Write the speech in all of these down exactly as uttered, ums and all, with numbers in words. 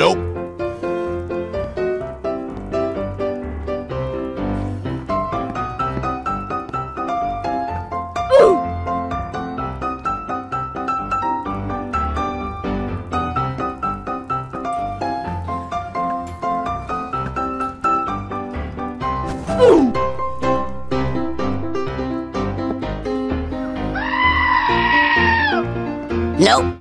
Nope. Ooh. Ooh. Nope. Nope.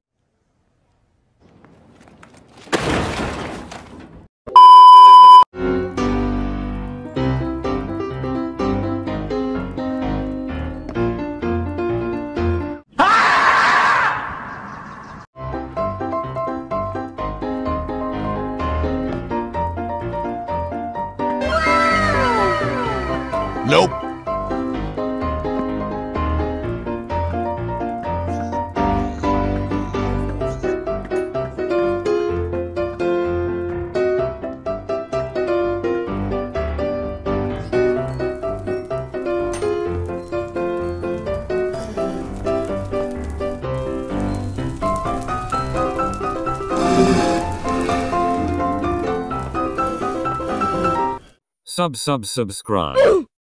Sub sub subscribe.